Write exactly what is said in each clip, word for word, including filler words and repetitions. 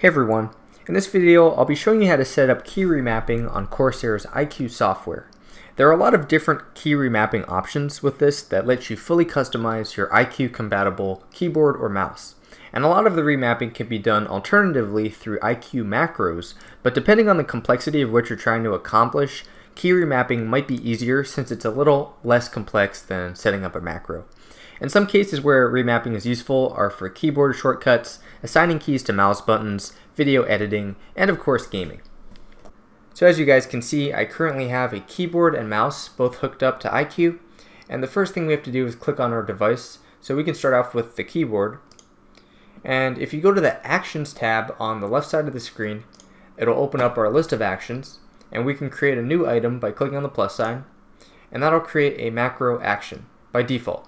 Hey everyone, in this video I'll be showing you how to set up key remapping on Corsair's iCUE software. There are a lot of different key remapping options with this that lets you fully customize your iCUE compatible keyboard or mouse. And a lot of the remapping can be done alternatively through iCUE macros, but depending on the complexity of what you're trying to accomplish, key remapping might be easier since it's a little less complex than setting up a macro. And some cases where remapping is useful are for keyboard shortcuts, assigning keys to mouse buttons, video editing, and of course gaming. So as you guys can see, I currently have a keyboard and mouse both hooked up to iCUE, and the first thing we have to do is click on our device. So we can start off with the keyboard, and if you go to the Actions tab on the left side of the screen, it'll open up our list of actions, and we can create a new item by clicking on the plus sign, and that'll create a macro action by default.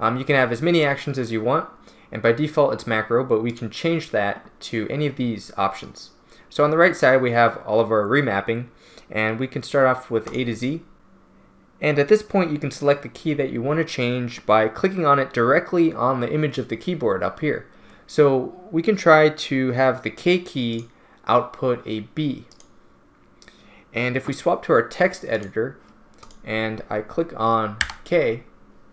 Um, you can have as many actions as you want, and by default it's macro, but we can change that to any of these options. So on the right side we have all of our remapping, and we can start off with A to Z. And at this point you can select the key that you want to change by clicking on it directly on the image of the keyboard up here. So we can try to have the K key output a B. And if we swap to our text editor and I click on K,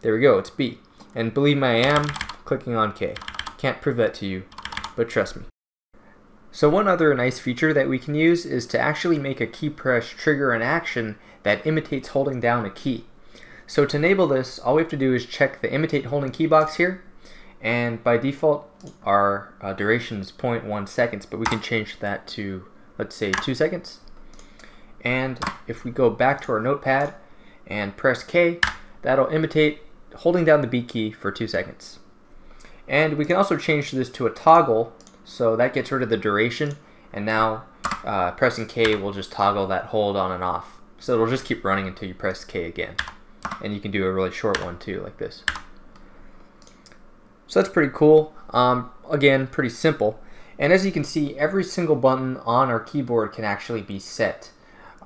there we go, it's B. And believe me, I am clicking on K. Can't prove that to you, but trust me. So one other nice feature that we can use is to actually make a key press trigger an action that imitates holding down a key. So to enable this, all we have to do is check the imitate holding key box here. And by default, our uh, duration is zero point one seconds, but we can change that to, let's say, two seconds. And if we go back to our notepad and press K, that'll imitate holding down the B key for two seconds. And we can also change this to a toggle, so that gets rid of the duration, and now uh, pressing K will just toggle that hold on and off. So it'll just keep running until you press K again. And you can do a really short one too, like this. So that's pretty cool. Um, again, pretty simple. And as you can see, every single button on our keyboard can actually be set.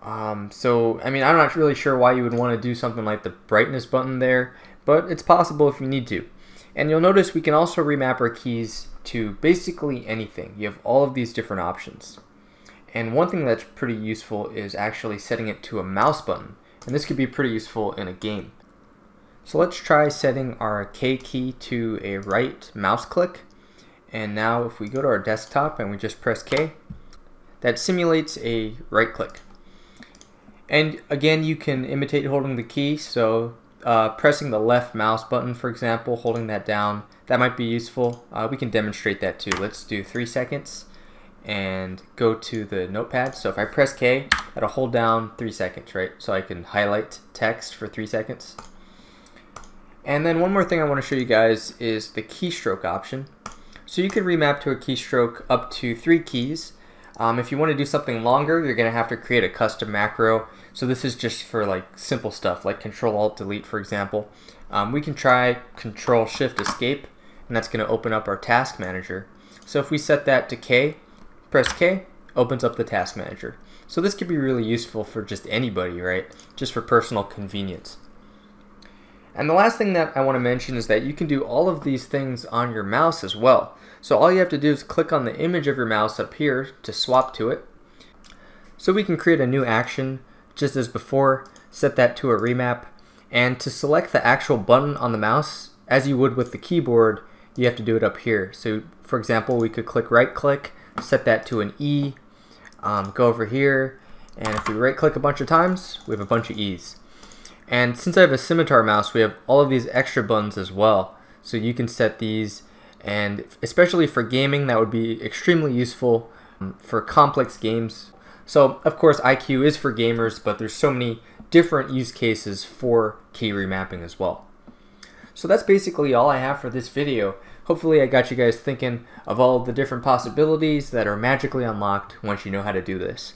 Um, so, I mean, I'm not really sure why you would want to do something like the brightness button there, but it's possible if you need to. And you'll notice we can also remap our keys to basically anything. You have all of these different options. And one thing that's pretty useful is actually setting it to a mouse button. And this could be pretty useful in a game. So let's try setting our K key to a right mouse click. And now if we go to our desktop and we just press K, that simulates a right click. And again, you can imitate holding the key, so uh, pressing the left mouse button, for example, holding that down, that might be useful. Uh, we can demonstrate that too. Let's do three seconds and go to the notepad. So if I press K, that'll hold down three seconds, right? So I can highlight text for three seconds. And then one more thing I want to show you guys is the keystroke option. So you can remap to a keystroke up to three keys. Um, if you want to do something longer, you're going to have to create a custom macro. So this is just for like simple stuff like Control-Alt-Delete, for example. Um, we can try Control-Shift-Escape, and that's going to open up our Task Manager. So if we set that to K, press K, opens up the Task Manager. So this could be really useful for just anybody, right? Just for personal convenience. And the last thing that I want to mention is that you can do all of these things on your mouse as well. So all you have to do is click on the image of your mouse up here to swap to it. So we can create a new action just as before, set that to a remap, and to select the actual button on the mouse, as you would with the keyboard, you have to do it up here. So for example, we could click right click, set that to an E, um, go over here, and if we right click a bunch of times, we have a bunch of E's. And since I have a scimitar mouse, we have all of these extra buttons as well. So you can set these, and especially for gaming, that would be extremely useful for complex games. So of course iCUE is for gamers, but there's so many different use cases for key remapping as well. So that's basically all I have for this video. Hopefully I got you guys thinking of all the different possibilities that are magically unlocked once you know how to do this.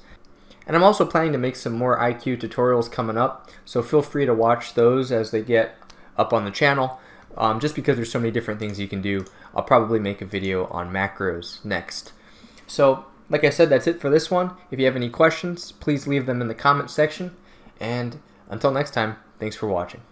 And I'm also planning to make some more iCUE tutorials coming up, so feel free to watch those as they get up on the channel. Um, just because there's so many different things you can do, I'll probably make a video on macros next. So, like I said, that's it for this one. If you have any questions, please leave them in the comment section. And until next time, thanks for watching.